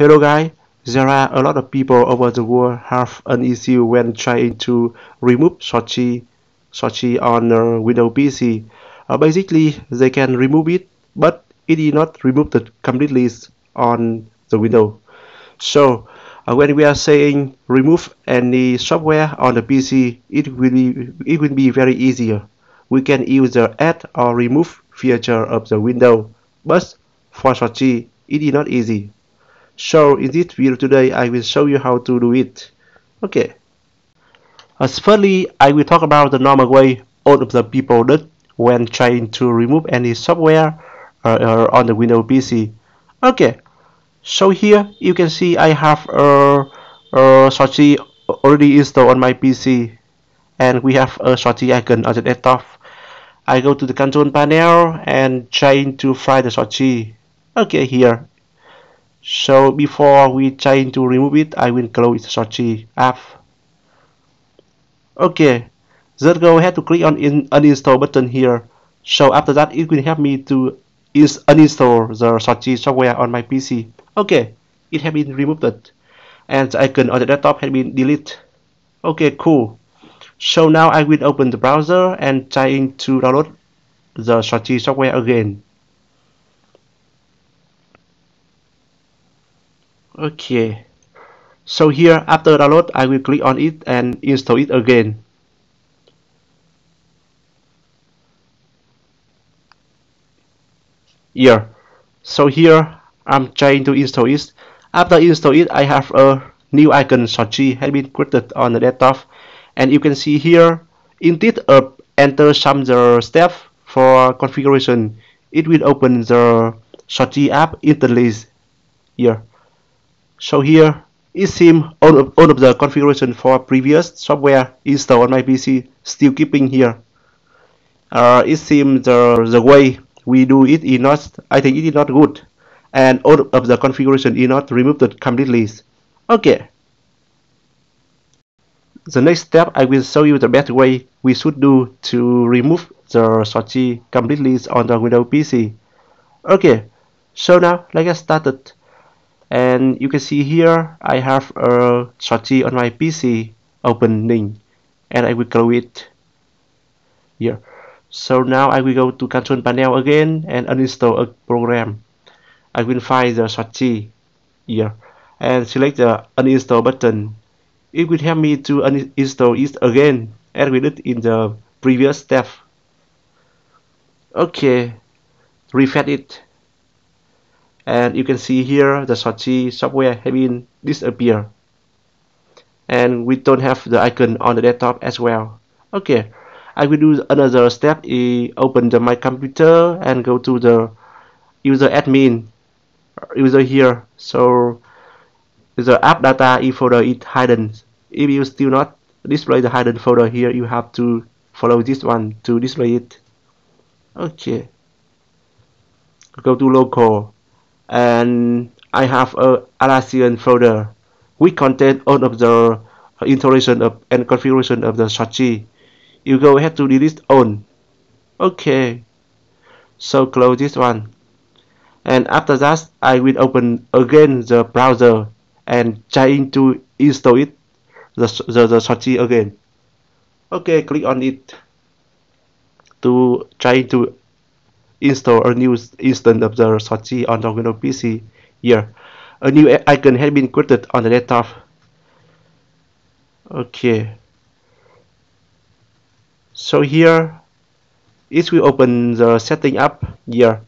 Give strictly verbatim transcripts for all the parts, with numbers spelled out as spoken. Hello guys, there are a lot of people over the world have an issue when trying to remove shoshi, shoshi on a Windows P C. Uh, basically, they can remove it, but it is not removed completely on the Windows. So, uh, when we are saying remove any software on the P C, it will be, it will be very easier. We can use the add or remove feature of the Windows, but for shoshi, it is not easy. So in this video today, I will show you how to do it. Okay. As firstly, I will talk about the normal way all of the people did when trying to remove any software uh, on the Windows P C. Okay. So here you can see I have a, a shoshi already installed on my P C, and we have a shoshi icon on the desktop. I go to the control panel and trying to find the shoshi. Okay, here. So before we try to remove it, I will close shoshi app. Okay, then go ahead to click on in, uninstall button here. So after that, it will help me to is uninstall the shoshi software on my P C. Okay, it has been removed, and the icon on the desktop has been deleted. Okay, cool. So now I will open the browser and trying to download the shoshi software again. Okay, so here after download, I will click on it and install it again. Yeah, so here I'm trying to install it. After install it, I have a new icon shoshi has been created on the desktop, and you can see here instead of enter some the step for configuration, it will open the shoshi app instantly. Here. So here, it seems all of, all of the configuration for previous software installed on my P C still keeping here. Uh, it seems the, the way we do it is not, I think it is not good. And all of the configuration is not removed completely. Okay. The next step, I will show you the best way we should do to remove the shoshi completely on the Windows P C. Okay. So now, let's get started. And you can see here I have a shoshi on my P C opening, and I will close it here. So now I will go to control panel again and uninstall a program. I will find the shoshi here and select the uninstall button. It will help me to uninstall it again as we did in the previous step. Okay, refresh it. And you can see here the shoshi software has been disappeared, and we don't have the icon on the desktop as well. Okay, I will do another step is open the my computer and go to the user admin user here. So the app data e folder is hidden. If you still not display the hidden folder here, you have to follow this one to display it. Okay, go to local. And I have a Atlassian folder which contains all of the installation of and configuration of the shoshi. You go ahead to delete all. Okay, so close this one, and after that I will open again the browser and trying to install it the the, the shoshi again. Okay, click on it to try to install a new instance of the shoshi on the Windows P C. Here, a new icon has been created on the desktop. Okay, so here it will open the setting up here.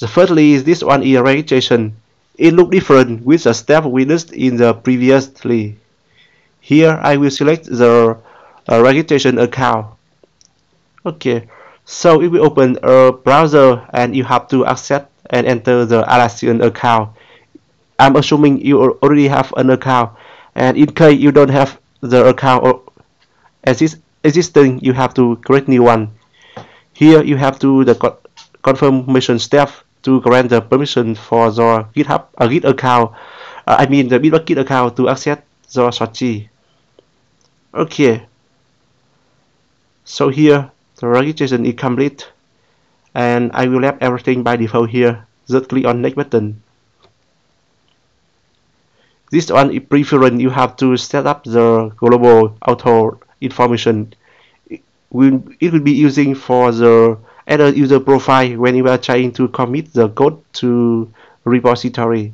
The firstly is this one is registration. It looks different with the step we did in the previously. Here I will select the uh, registration account. Okay. So it will open a browser, and you have to access and enter the Atlassian account. I'm assuming you already have an account, and in case you don't have the account or exist existing, you have to create new one. Here you have to do the confirmation step to grant the permission for the GitHub uh, Git account. Uh, I mean the Bitbucket account to access the shoshi. Okay. So here. The registration is complete, and I will have everything by default here. Just click on next button. This one is preference. You have to set up the global auto information. It will, it will be using for the error user profile when you are trying to commit the code to repository.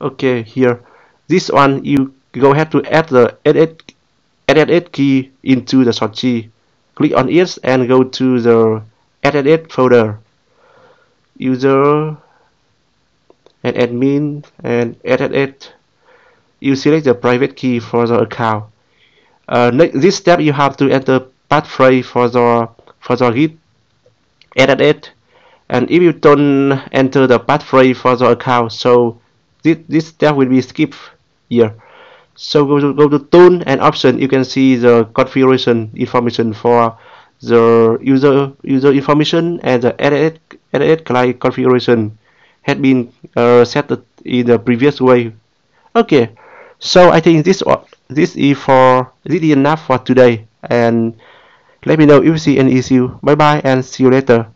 Okay, here, this one you go ahead to add the S S H key into the short key. Click on it and go to the S S H folder. User and admin and S S H. You select the private key for the account. Uh, next, this step you have to enter passphrase for the for the Git S S H. And if you don't enter the passphrase for the account, so this this step will be skipped here. So go to, go to tool and option. You can see the configuration information for the user user information and the S S H client configuration had been uh, set in the previous way. Okay, so I think this this is for this is enough for today. And let me know if you see any issue. Bye bye and see you later.